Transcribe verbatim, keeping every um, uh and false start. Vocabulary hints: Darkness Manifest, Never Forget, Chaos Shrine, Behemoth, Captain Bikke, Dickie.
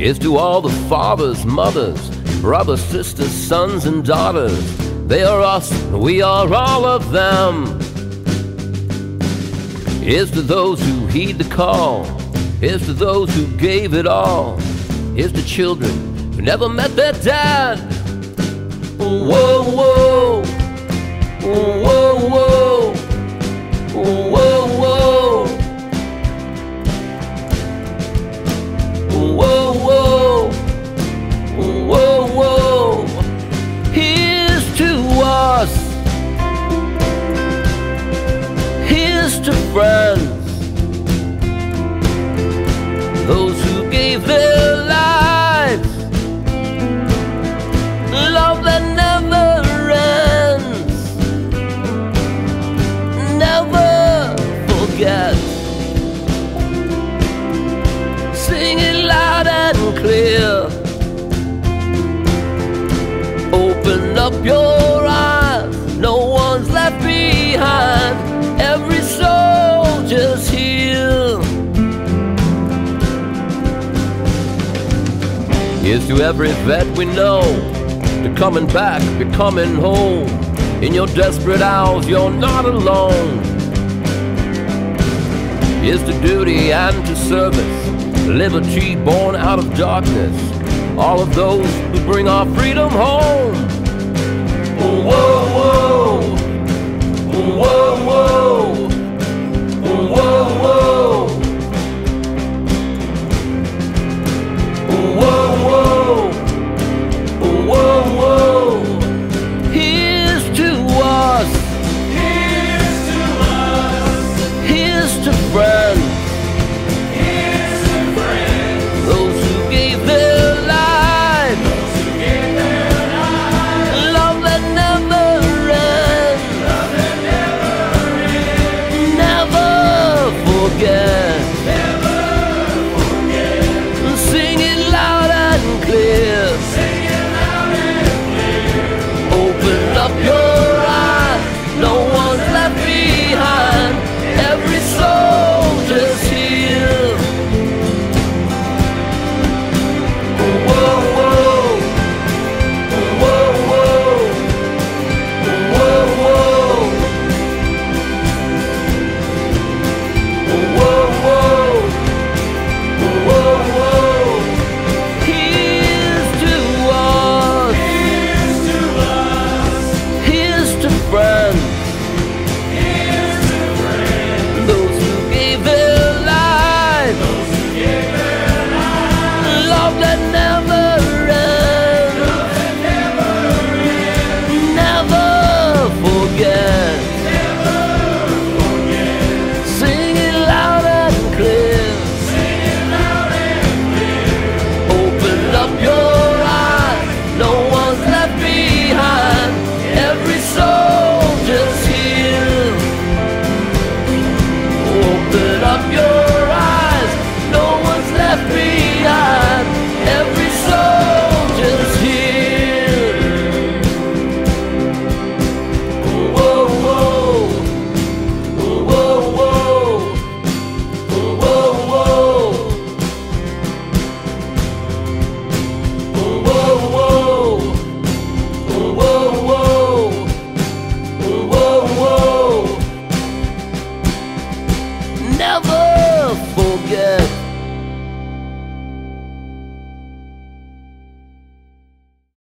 is to all the fathers, mothers, brothers, sisters, sons and daughters. They are us, we are all of them. Is to those who heed the call, is to those who gave it all, is to children who never met their dad. Whoa, whoa, whoa, whoa, whoa, whoa, whoa, whoa, whoa, whoa. Here's to us, here's to friends, those who gave their lives, love that never ends. Never forget. Sing it loud and clear. Open up your eyes, no one's left behind. Every soldier's here. Here's to every vet we know, to coming back, to coming home. In your desperate hours, you're not alone. Here's to duty and to service, liberty born out of darkness. All of those who bring our freedom home. Whoa, whoa, whoa, whoa, whoa, whoa, whoa. Never forget.